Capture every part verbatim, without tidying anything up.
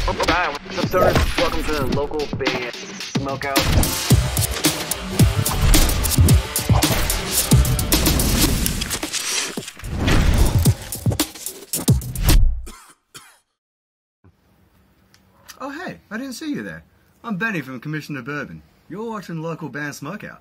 Hi, what's up, sir? Welcome to the Local Band Smokeout. Oh, hey, I didn't see you there. I'm Benny from Commissioner Bourbon. You're watching Local Band Smokeout.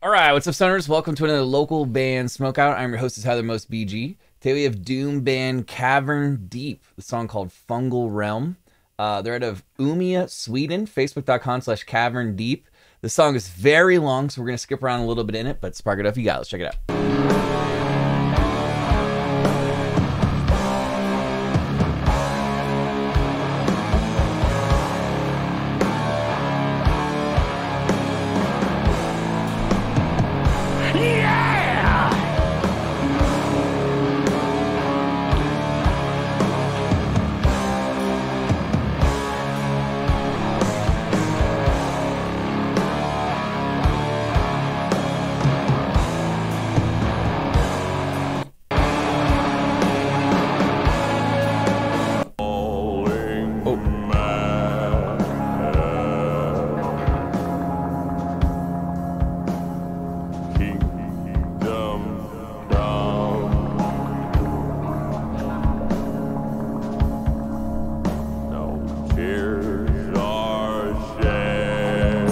Alright, what's up, Stoners? Welcome to another Local Band Smokeout. I'm your host, Heather MostBG. Today we have Doom Band Cavern Deep, the song called Fungal Realm. Uh, they're out of Umeå, Sweden, facebook dot com slash cavern deep. The song is very long, so we're going to skip around a little bit in it, but spark it up, you got it. Let's check it out.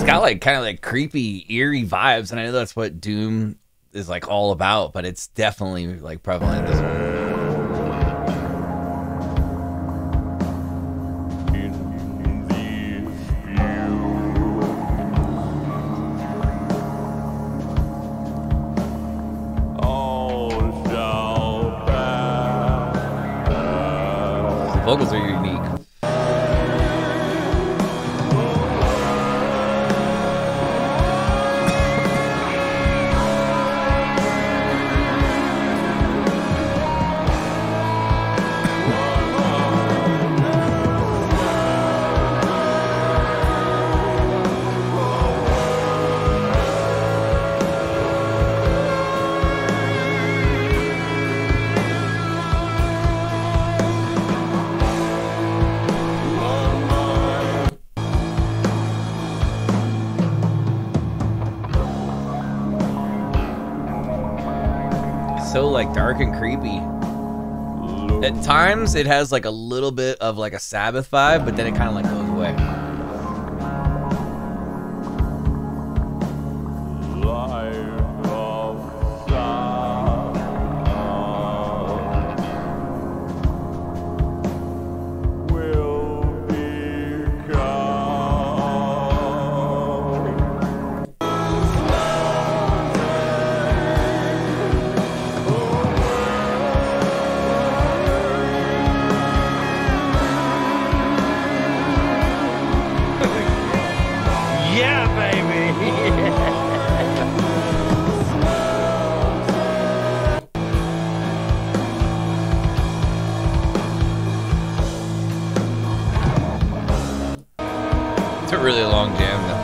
Got like kind of like creepy, eerie vibes, and I know that's what Doom is like all about, but it's definitely like prevalent in this one. The vocals are unique. So like dark and creepy. At times it has like a little bit of like a Sabbath vibe, but then it kind of like goes away. It's a really long jam though.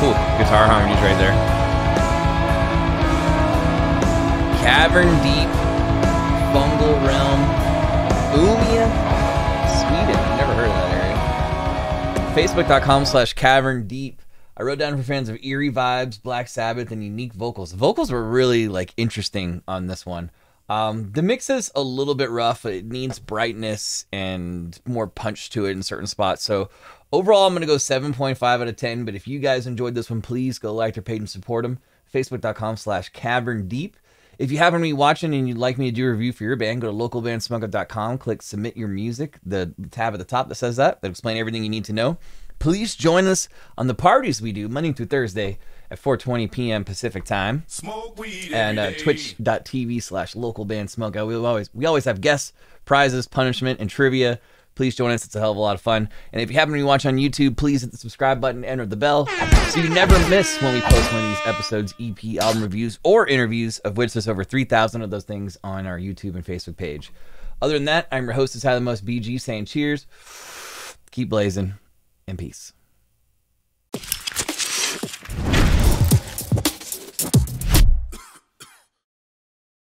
Cool guitar harmonies right there. Cavern Deep, Fungal Realm, Umeå, Sweden. I've never heard of that area. facebook dot com slash cavern deep. I wrote down for fans of eerie vibes, Black Sabbath, and unique vocals. The vocals were really like interesting on this one. Um, the mix is a little bit rough. It needs brightness and more punch to it in certain spots. So overall, I'm going to go seven point five out of ten. But if you guys enjoyed this one, please go like their page and support them. facebook dot com slash cavern deep. If you happen to be watching and you'd like me to do a review for your band, go to local band smokeout dot com. Click Submit Your Music, the tab at the top that says that. That'll explain everything you need to know. Please join us on the parties we do Monday through Thursday at four twenty p m Pacific time. Smoke weed and uh, twitch dot t v slash local band smokeout. We always we always have guests, prizes, punishment, and trivia. Please join us. It's a hell of a lot of fun. And if you happen to watch on YouTube, please hit the subscribe button, enter the bell, so you never miss when we post one of these episodes, E P, album reviews, or interviews, of which there's over three thousand of those things on our YouTube and Facebook page. Other than that, I'm your host, Heather MostBG, saying cheers, keep blazing, and peace.